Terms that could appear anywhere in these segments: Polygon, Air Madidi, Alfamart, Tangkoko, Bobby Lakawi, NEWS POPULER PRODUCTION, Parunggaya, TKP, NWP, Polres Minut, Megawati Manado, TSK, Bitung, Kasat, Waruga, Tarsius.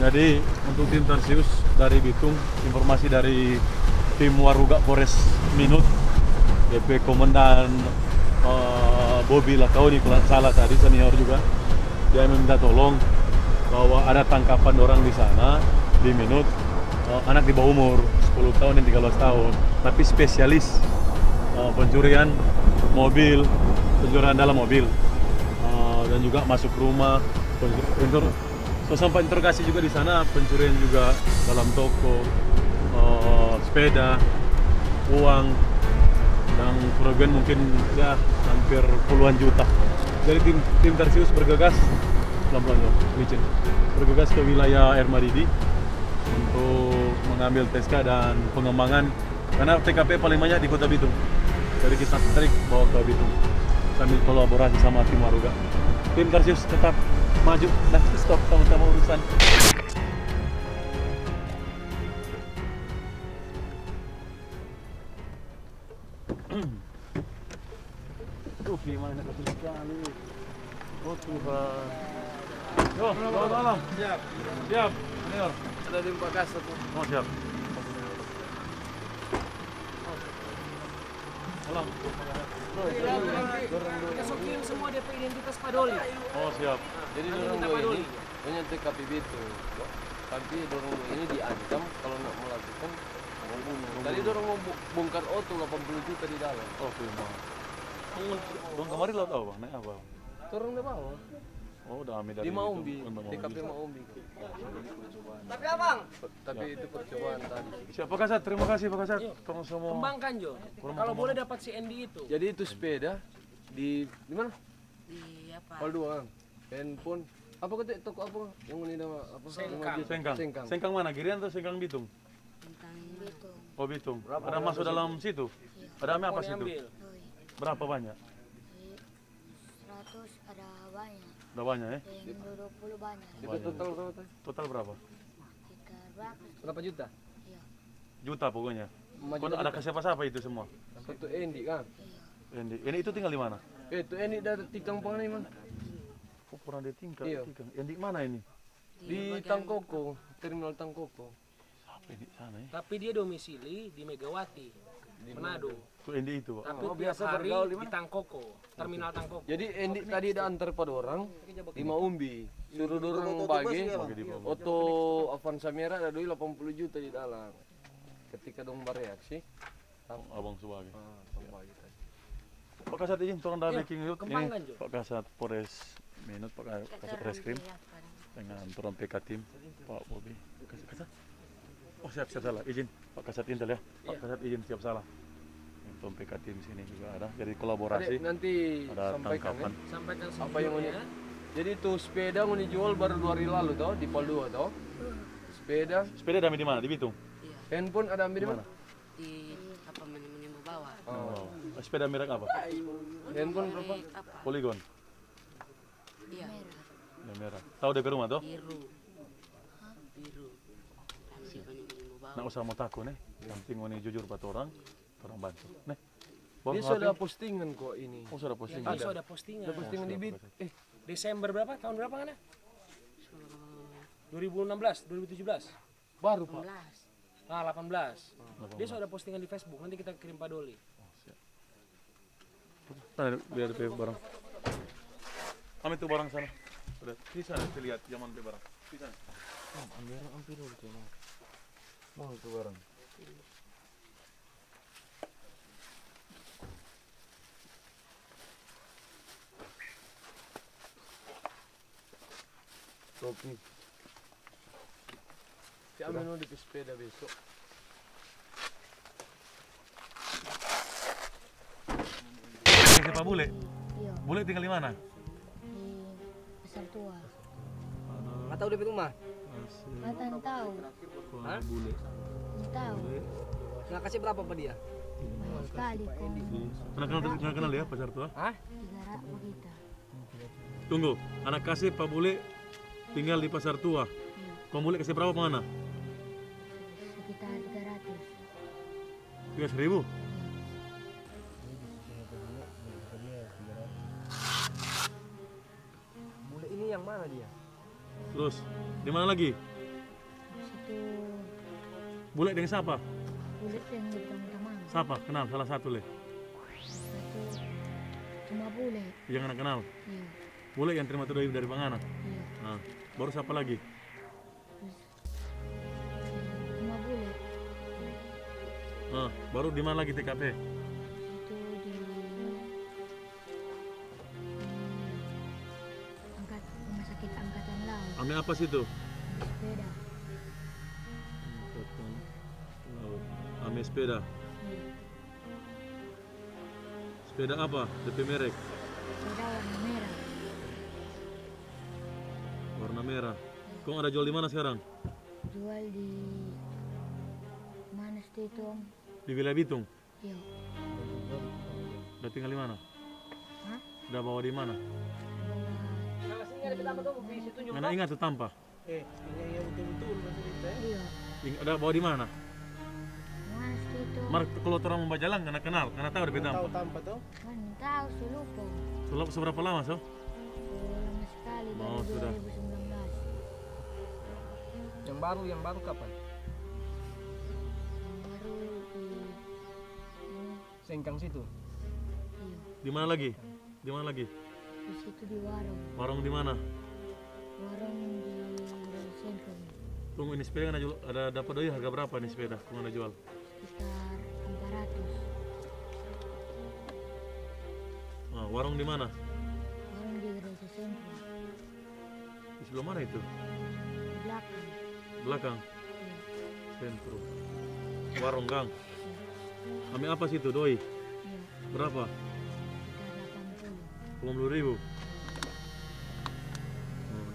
Jadi untuk tim Tarsius dari Bitung, informasi dari tim Waruga Polres Minut, DP Komandan Bobby Lakawi kalau salah tadi, senior juga, dia meminta tolong bahwa ada tangkapan orang di sana di Minut, anak di bawah umur 10 tahun dan 13 tahun, tapi spesialis pencurian mobil, pencurian dalam mobil, dan juga masuk rumah, sampai interogasi juga di sana, pencurian juga dalam toko, sepeda, uang, dan kerugian mungkin ya hampir puluhan juta. Jadi tim Tarsius bergegas, bergegas ke wilayah Air Madidi untuk mengambil TSK dan pengembangan, karena TKP paling banyak di Kota Bitung. Jadi kita tarik bawa ke Bitung sambil kolaborasi sama tim Waruga. Tim Tarsius tetap maju dan stop sama-sama urusan. Tuh gimana kesulitan kami. Oh Tuhan. Yo, selamat malam. Siap. Siap. Senior. Ada di bagas satu. Oh siap. Salam. Kesokin semua DP identitas padoli. Oh siap. Jadi dorong ini punya TKPB itu. Tapi dorong ini diancam kalau nggak melakukan pembunuhan. Tadi dorong mau bongkar auto 80 juta di dalam. Oh memang. Bang kemarin laut apa bang? Naik apa? Turun di bawah. Oh udah ambil dari di Maumbi, TKP Maumbi. Tapi abang? Tapi itu percobaan tadi. Siapa kasat? Terima kasih Pak Kasat. Tolong semua. Kembangkan Jo. Kalau boleh dapat CND itu. Jadi itu sepeda di mana? Di apa? Pol 2 kan. Handphone. Apa kata toko apa? Yang ini nama apa? Sengkang. Sengkang. Sengkang mana? Girian atau Sengkang Bitung? Sengkang Bitung. Oh Bitung. Ada masuk dalam situ? Ada apa situ? Berapa banyak? 100 ada banyak. Udah banyak ya? 20 banyak. Itu total berapa? Total berapa? 300. Berapa juta? Iya. Juta pokoknya. Kau ada ke siapa-siapa itu semua? Itu Endi kan? Iya. Endi. Endi itu tinggal di mana? Itu Endi dari tikang pangani mana? Oh pernah di tingkang? Iya. Endi mana ini? Di Tangkoko. Terminal Tangkoko. Siapa Endi sana ya? Tapi dia domisili di Megawati Manado. Itu Endi itu, Pak. Tapi biasa bergaul di Tangkoko, terminal Tangkoko. Jadi Endi tadi ada antar pada orang di Maumbi. Suruh dorong bagi auto Avanza merah ada duit 80 juta di dalam. Ketika dong bereaksi, Abang sebagai. Pak Kasat izin tolong dah making yuk ini. Pak Kasat Polres Minut, Pak Kasat Reskrim dengan turun PK tim Pak Bobby. Kasat. Oh siap salah, izin Pak Kasat Intel ya. Pak Kasat izin siap salah. Untuk PK tim sini juga ada, jadi kolaborasi. Adek, nanti ada sampaikan apa yang ini. Ya. Jadi itu sepeda mau dijual baru 2 hari lalu toh di Pol 2 toh. Sepeda ada di mana? Di Bitung. Iya. Handphone ada di mana? Di apa menu bawah. Oh. Sepeda merek apa? Handphone berapa? Polygon. Iya. Yang merah. Tahu dari rumah toh? Biru. Nggak usah mau takut nih, yang penting ini jujur buat orang bantu nih. Dia sudah postingan kok ini. Oh sudah postingan. Ya, sudah postingan. Sudah postingan di Bit. Desember berapa? Tahun berapa kan? 2016, 2017. Baru Pak. 18. Nah 18. Dia sudah postingan di Facebook. Nanti kita kirim Pak Doli. Oh, siap. Biar dia barang. Kami tuh barang sana. Udah bisa nanti lihat zaman dia barang. Bisa. Hampir dulu tuh. Mau itu barang. Topi. Siapa yang mau di sepeda besok? Siapa Bule? Iya. Bule tinggal di mana? Di Pasar Tua. Nggak tahu di rumah? Matan tahu. Hah? Tahu. Nggak kasih berapa pada dia? Sekali kok. Nggak kenal ya Pasar Tua? Hah? 300 kita. Tunggu, anak kasih Pak Bule tinggal di Pasar Tua. Pak Bule kasih berapa mana? Sekitar 300. 300.000? Bule ini yang mana dia? Terus, di mana lagi? Bule dengan siapa? Bule yang teman-teman. Siapa? Kenal salah satu leh? Satu cuma bule. Yang anak kenal? Iya. Bule yang terima terdoib dari Bang Ana? Iya. Nah, baru siapa lagi? Cuma bule. Nah, baru di mana lagi TKP? Itu di rumah sakit angkatan laut. Ambil apa sih itu? Sepeda. Ame sepeda. Sepeda apa? DP merek. Sepeda warna merah. Warna merah. Kau ada jual di mana sekarang? Jual di mana sih itu? Di wilayah Bitung. Iya. Udah tinggal di mana? Hah? Udah bawa di mana? Mana ingat tuh Tampa? Iya betul-betul iya. Udah bawa di mana? Mark kalau orang membaca jalan karena kenal, karena tahu ada beda. Tahu Tampa tuh? Kan tahu selupo. Selupo seberapa lama, so? Lama sekali. Oh, sudah. 2019. Yang baru kapan? Yang baru di Sengkang situ. Iya. Di mana lagi? Di mana lagi? Di situ di warung. Warung di mana? Warung di Sengkang. Tunggu ini sepeda ada dapat doi harga berapa nih sepeda? Kamu ada jual? Sekitar 400. Nah, warung di mana? Warung di Gereja Sentral. Di sebelah mana itu? Belakang. Belakang? Iya. Sentral. Warung gang? Iya. Ambil apa situ doi? Iya. Berapa? Sekitar 80.000. 80.000? Iya. Oh,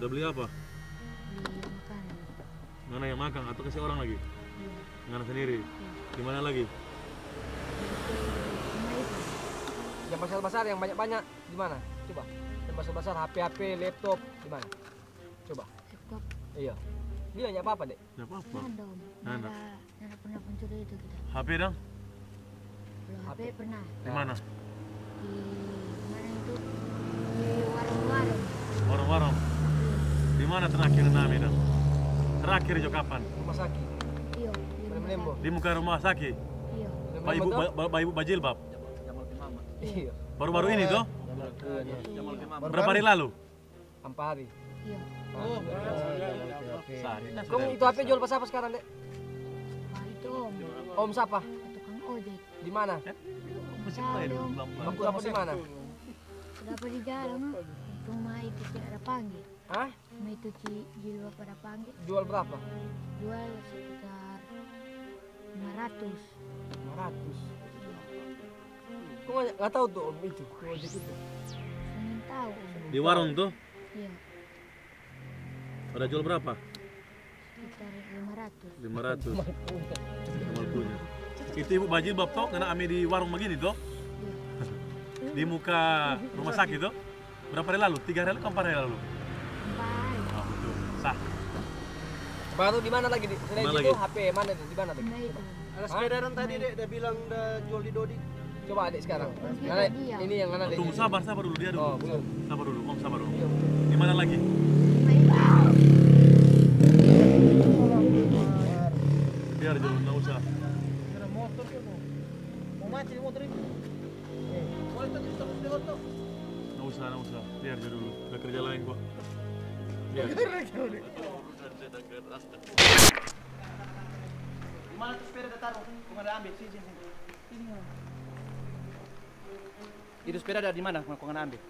udah beli apa? Beli makanan. Mana yang makan? Atau kasih orang lagi? Iya. Dengan sendiri. Di mana lagi? Yang pasar-pasar yang banyak-banyak di mana? Coba. Yang pasar-pasar HP, laptop di mana? Coba. Laptop. Iya. Dia enggak apa-apa, Dek. Enggak apa-apa. Nana. Nana pernah mencuri itu kita. HP dong? HP pernah. Di mana? Di mana itu? Di warung-warung. Warung-warung. Di mana terakhir Nami dong? Terakhir jo kapan? Rumah sakit. Di muka rumah sakit? Iya. Bayi ibu bajilbab? Iya. Baru-baru ini toh? Berapa hari lalu? 4 hari. Iya. Oh, kamu itu HP jual pas apa sekarang, Dek? Nah, itu Om siapa? Tukang ojek. Di mana? Om siapa di mana? Sudah di jalan, rumah itu tidak ada panggil. Hah? Rumah itu jual pada panggil. Jual berapa? Jual sekitar 500. Kok nggak tahu tuh Om itu? Nggak tahu. Di warung tuh? Iya. Udah jual berapa? Sekitar 500. 500. Itu ibu bajil bab toh, karena ame di warung begini toh? Iya. Di muka rumah sakit toh? Berapa hari lalu? 3 hari lalu, 4 hari lalu? 4. Oh, betul. Sah. Baru di mana lagi? Selain itu HP mana itu? Di mana tuh? Ada sepedaran tadi Dek, udah bilang udah jual di Dodi. Coba Adik sekarang. Mana ini yang mana Dek? Tunggu sabar dulu dia dulu. Oh, belum. Sabar dulu, Om sabar dulu. Di mana lagi? Biar jalan enggak usah. Ada motor ke mau? Mau mati motor itu. Boleh tadi stop lewat tuh. Enggak usah. Biar dia dulu. Udah kerja lain gua. Biar. Gimana tuh sepeda udah taruh? Gimana udah ambil? Sini. Itu sepeda ada di mana? Gimana udah ambil?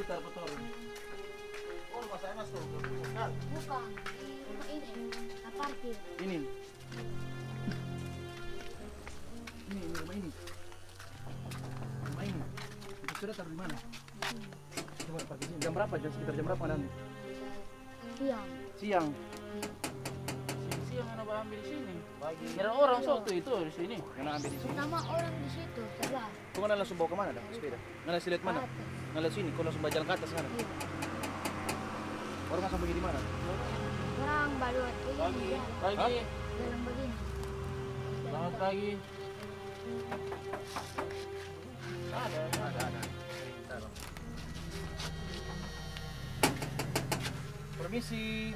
Putar. Oh, masalah mas tuh. Bukan, ini. Apartir. Ini. Rumah ini. Itu sudah taruh di mana? Coba pagi sini. Jam berapa? Sekitar jam berapa Anda ambil? Siang. Siang Anda ambil di sini. Pagi. Kira orang soto itu di sini. Anda ambil di sini. Nama orang di situ sebelah. Kau Anda langsung bawa ke mana dah sepeda? Anda lihat mana? Anda lihat sini. Kau langsung bawa jalan ke atas sana. Iya. Orang langsung pergi di mana? Orang baru itu. Pagi. Jalan begini. Selamat pagi. Ada. Permisi.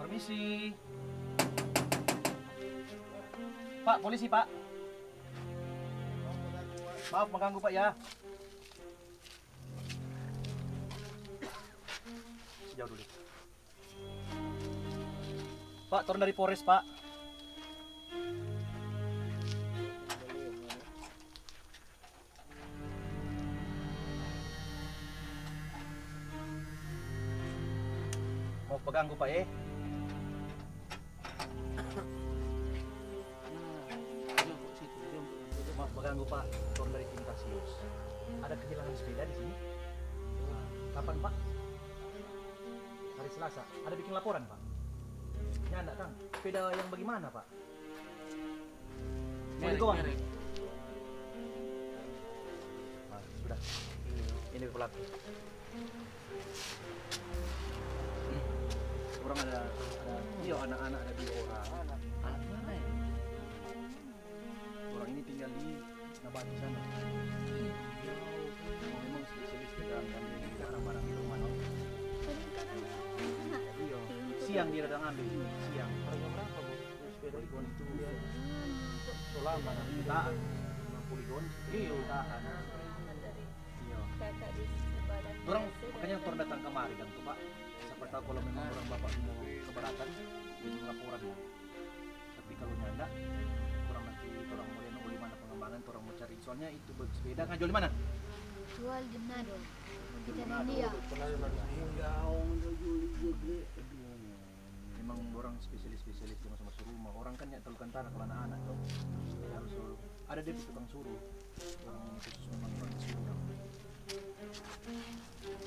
Permisi. Pak, polisi, Pak. Maaf mengganggu, Pak, ya. Sejauh dulu. Pak, turun dari Polres, Pak. Mau pegang gua, Pak, ya. Maaf mengganggu, Pak. Turun dari tim Tarsius. Ada kehilangan sepeda di sini. Kapan, Pak? Hari Selasa. Ada bikin laporan, Pak. Nyana, Kang. Sepeda yang bagaimana, Pak? Mau digoang? Nah, sudah. Ini pelaku. Orang ada iya, anak-anak ada 2 orang. Anak mana ya? Orang ini tinggal di Nabati sana. Memang spesialis dagang kami barang-barang di rumah. Iya. Siang dia datang ambil. Siang. Harga berapa, Bu? Sepeda Polygon itu. Selama jutaan. Polygon. Iya, jutaan. Iya. Orang makanya turun datang kemari kan tuh, Pak. Siapa tahu kalau memang orang bapak mau keberatan, bikin laporan. Tapi kalau nyanda, orang nanti orang mau nemu di mana pengembangan, orang mau cari soalnya itu bersepeda nggak jual di mana? Jual di Manado. Kita India. Memang orang spesialis cuma sama suruh rumah. Orang kan nyak telukan tanah kalau anak-anak tuh. Harus suruh. Ada dia tukang suruh. Orang khusus memang orang suruh.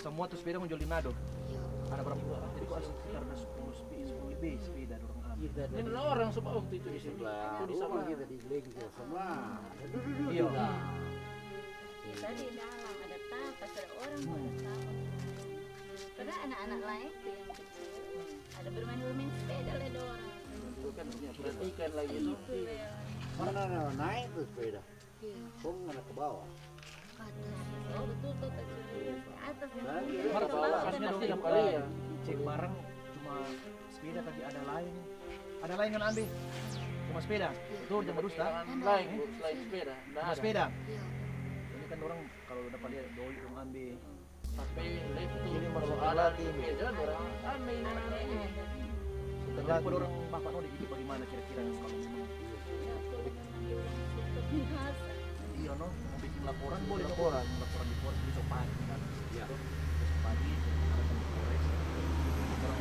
Semua tuh sepeda menjual di Manado. Ada berapa orang? Jadi kok harus sekitar 10 sepeda dorong ambil. Ini orang sebab waktu itu di sebelah. Di sana kita di Lengkong sama. Iya. Kita di dalam ada tapas ada orang bertamu. Karena anak-anak lain tuh yang kecil ada bermain-main sepeda oleh dorong. Itu kan punya perhatikan lagi itu. Mana naik tuh sepeda? Iya. Kok nggak ke bawah? Oh betul tuh atas ya. Cek barang cuma sepeda tapi ada lain. Ada lain kan ambil. Cuma sepeda. Betul jangan dusta. Lain sepeda. Cuma sepeda. Ini kan orang kalau dapat lihat doi orang ambil. Tapi ini masalah di meja orang ambil ini. Setelah orang bapak mau dididik bagaimana kira-kira kalau semua. Iya no, mau bikin laporan boleh laporan di Polres besok pagi kan? Iya. Besok pagi ada di Polres. Orang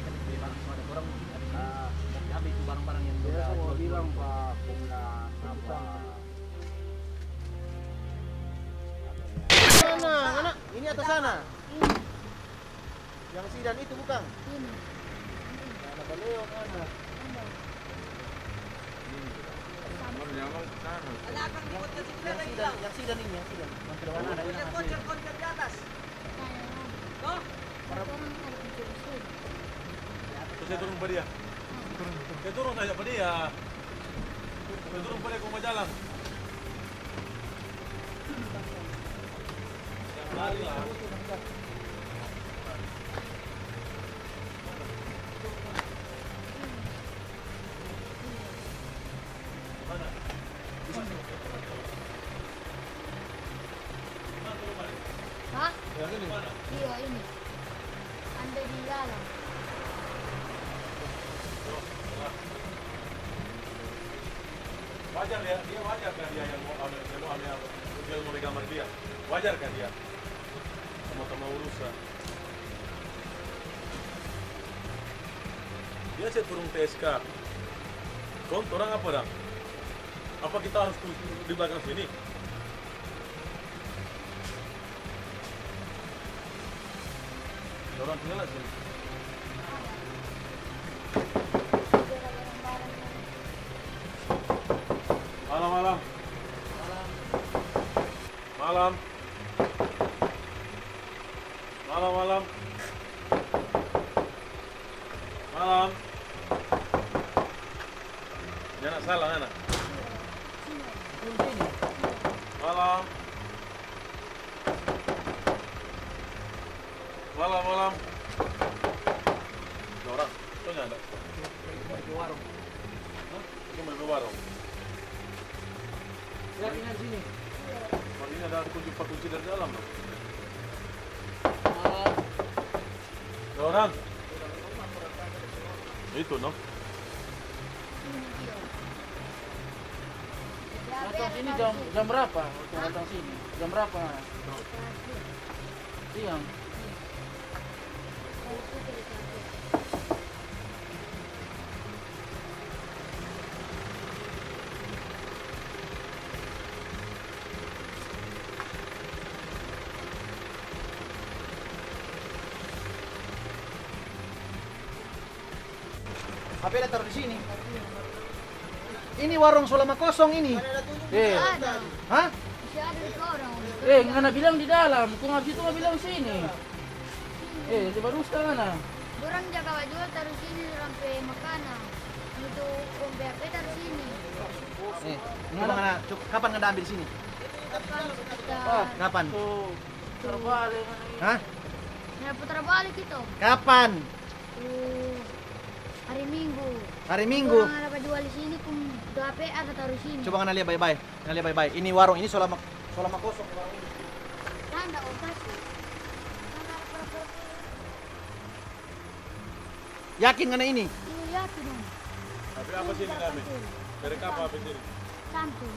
kita beli barang soalnya orang mungkin ada habis itu barang-barang yang sudah. Saya bilang Pak, pulang apa? Sana, anak, ini atas sana. Yang sidan itu bukan? Ini. Ada beliau mana? Yang sidan ini, yang sidan. Koncer di atas. Tuh. Saya turun pada dia. Saya turun pada dia ke rumah jalan. Yang lari lah. Iya ini, anda di dalam. Wajar ya, dia wajar kan dia yang mau di kamar dia, wajar kan dia, sama-sama urusan. Dia saya turun TSK, kom orang apa dah? Apa kita harus di belakang sini? Orang tinggal sini. Malam. Salah, anak. Malam. Malam, malam. Ada orang? Itu nggak ada? Di warung. Hah? Itu di warung? Lihat ini di sini. Kali ini ada kunci dari dalam, bro. Ada orang? Itu, no? Datang sini jam berapa? Datang sini jam berapa? Siang. HP ada taruh di sini. Ini warung selama kosong ini. Ada. Hah? Ngana bilang di dalam. Kok habis itu bilang sini. Itu baru sekarang nah. Orang jaga baju taruh sini sampai makanan. Untuk ombak taruh sini. Ngana kapan ngana ambil sini? Kapan? Putar balik. Hah? Ya putar balik itu. Kapan? Hari Minggu. Hari Minggu. Kalau ada jual di sini pun HP ada taruh sini. Coba ngana lihat bye-bye. Ngana lihat bye-bye. Ini warung ini selama kosong warung ini. Tanda obat. Yakin ngana ini? Iya, yakin. Tapi apa sih ini kami? Dari kapan habis ini? Santu.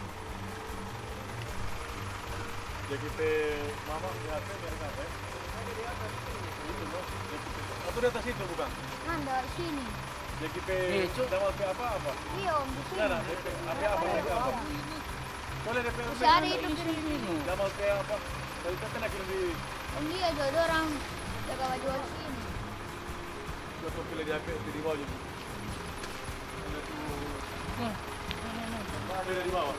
Jadi pe mama lihat dari kapan? Ada di atas sini. Itu loh. Atau di atas itu bukan? Tanda sini. Jadi apa? Iya, om, di sini. Apa? Boleh DP apa? Kalau kita kena kirim di... Iya, ada orang jaga baju di sini. Jatuh pilih di HP, di bawah juga. Ada tuh... Ada di bawah.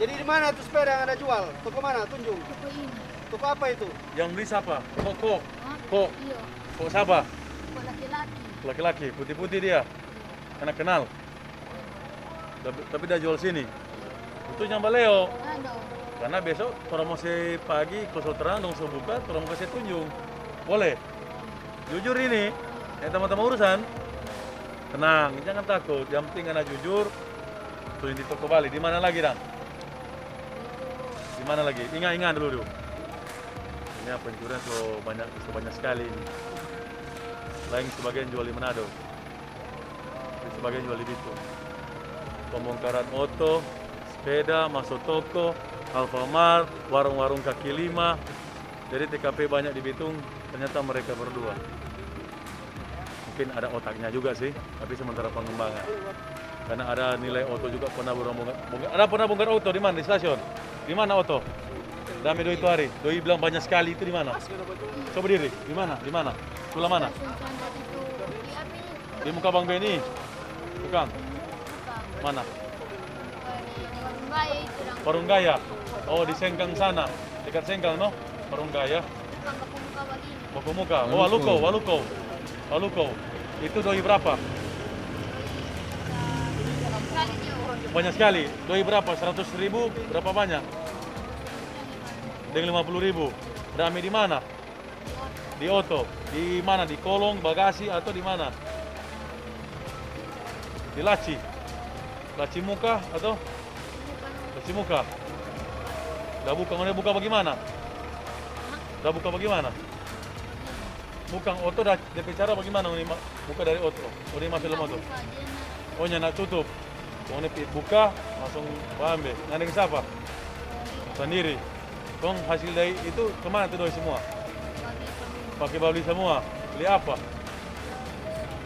Jadi di mana tuh sepeda yang ada jual? Toko mana? Tunjung? Toko ini. Toko apa itu? Yang beli siapa? Koko. Kok? Iya. Kok siapa? Laki-laki, putih-putih dia, karena kenal. Tapi dia jual sini. Itu nyambal Leo. Karena besok promosi pagi kosong terang dong sebuka, promosi tunjung. Boleh. Jujur ini, teman-teman urusan. Tenang, jangan takut. Yang penting karena jujur. Tuh di toko Bali. Di mana lagi, Dang? Di mana lagi? Ingat-ingat dulu. Ini pencurian so banyak sekali ini. Lain sebagian jual di Manado, sebagian jual di Bitung. Pembongkaran oto, sepeda, masuk toko, Alfamart, warung-warung kaki lima. Jadi TKP banyak di Bitung, ternyata mereka berdua. Mungkin ada otaknya juga sih, tapi sementara pengembangan. Karena ada nilai oto juga pernah bongkar. Ada pernah bongkar oto di mana? Di stasiun? Di mana oto? Dami Doi itu hari. Doi bilang banyak sekali itu di mana? Coba diri, di mana? Di mana? Sebelah mana? Di muka Bang Beni? Bukan? Mana? Parunggaya? Oh, di Sengkang sana. Dekat Sengkang, no? Parunggaya? Muka-muka. Oh, Waluko. Itu doi berapa? Banyak sekali. Doi berapa? 100.000? Berapa banyak? Dengan 50.000. Rame di mana? Di oto, di mana? Di kolong, bagasi, atau di mana? Di laci. Laci muka atau? Laci muka. Dah buka, mana buka bagaimana? Dah buka bagaimana? Bukan oto, dah bicara bagaimana buka dari oto. Udah masuk dalam oto. Oh, nak tutup. Kau buka, langsung ambil. Nandeng siapa? Sendiri. Kau hasil dari itu kemana tu doi semua? Pakai beli semua. Beli apa?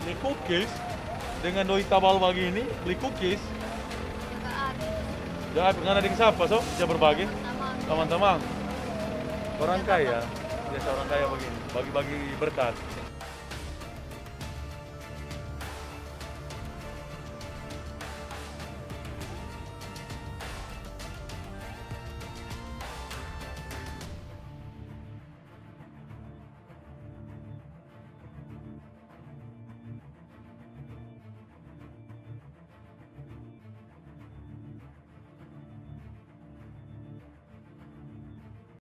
Beli cookies. Dengan doi tabal pagi ini, beli cookies. Jangan dengan adik siapa, so? Siapa berbagi? Teman-teman. Orang kaya. Biasa orang kaya begini. Bagi-bagi berkat.